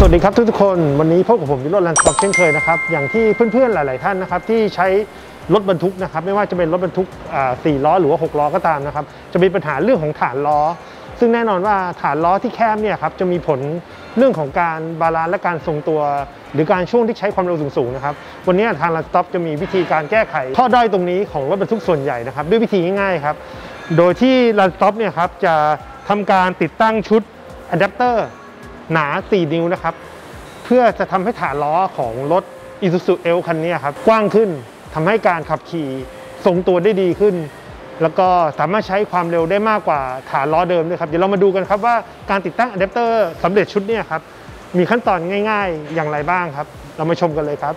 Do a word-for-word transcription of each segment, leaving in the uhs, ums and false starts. สวัสดีครับทุกๆคนวันนี้พบกับผมยุทธร Land Stock เช่นเคยนะครับอย่างที่เพื่อนๆหลายๆท่านนะครับที่ใช้รถบรรทุกนะครับไม่ว่าจะเป็นรถบรรทุกสี่ล้อหรือว่าหกล้อก็ตามนะครับจะมีปัญหาเรื่องของฐานล้อซึ่งแน่นอนว่าฐานล้อที่แคบเนี่ยครับจะมีผลเรื่องของการบาลานซ์และการทรงตัวหรือการช่วงที่ใช้ความเร็วสูงๆนะครับวันนี้ทาง Land Stock จะมีวิธีการแก้ไขข้อด้อยตรงนี้ของรถบรรทุกส่วนใหญ่นะครับด้วยวิธีง่ายๆครับโดยที่ Land Stock เนี่ยครับจะทำการติดตั้งชุดอะแดปเตอร์หนาสี่นิ้วนะครับเพื่อจะทำให้ฐานล้อของรถ Isuzu Elf คันนี้ครับกว้างขึ้นทำให้การขับขี่ทรงตัวได้ดีขึ้นแล้วก็สามารถใช้ความเร็วได้มากกว่าฐานล้อเดิมด้วยครับเดี๋ยวเรามาดูกันครับว่าการติดตั้งอะแดปเตอร์สำเร็จชุดนี้ครับมีขั้นตอนง่ายๆอย่างไรบ้างครับเรามาชมกันเลยครับ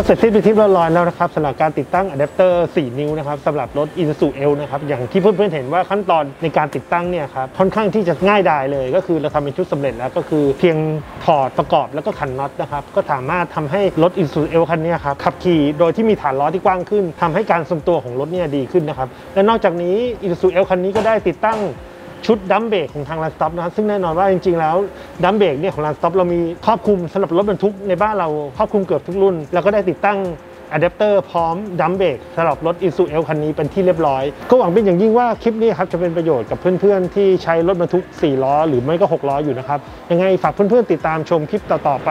ก็เสร็จสิ้นไปที่เรียบร้อยแล้วนะครับสำหรับการติดตั้งอะแดปเตอร์สี่นิ้วนะครับสำหรับรถ Isuzu Elf นะครับอย่างที่เพื่อนๆเห็นว่าขั้นตอนในการติดตั้งเนี่ยครับค่อนข้างที่จะง่ายดายเลยก็คือเราทำเป็นชุดสำเร็จแล้วก็คือเพียงถอดประกอบแล้วก็ขันน็อตนะครับก็สามารถทำให้รถ Isuzu Elf คันนี้ครับขับขี่โดยที่มีฐานล้อที่กว้างขึ้นทำให้การทรงตัวของรถเนี่ยดีขึ้นนะครับและนอกจากนี้ Isuzu Elf คันนี้ก็ได้ติดตั้งชุดดัมเบรกของทาง Land Stock นะครับซึ่งแน่นอนว่าจริงๆแล้วดัมเบรกเนี่ยของ Land Stock เรามีครอบคลุมสำหรับรถบรรทุกในบ้านเราครอบคลุมเกือบทุกรุ่นแล้วก็ได้ติดตั้งอะแดปเตอร์พร้อมดัมเบรกสำหรับรถ Isuzu Elf คันนี้เป็นที่เรียบร้อยก็หวังเป็นอย่างยิ่งว่าคลิปนี้ครับจะเป็นประโยชน์กับเพื่อนๆที่ใช้รถบรรทุกสี่ล้อหรือไม่ก็หกล้ออยู่นะครับยังไงฝากเพื่อนๆติดตามชมคลิปต่อๆไป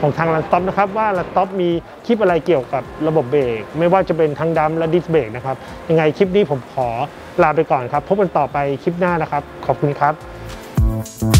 ของทาง Land Stock นะครับว่า Land Stock มีคลิปอะไรเกี่ยวกับระบบเบรกไม่ว่าจะเป็นทั้งดัมและดิสเบรกนะครับยังไงคลิปนี้ผมขอลาไปก่อนครับพบกันต่อไปคลิปหน้านะครับขอบคุณครับ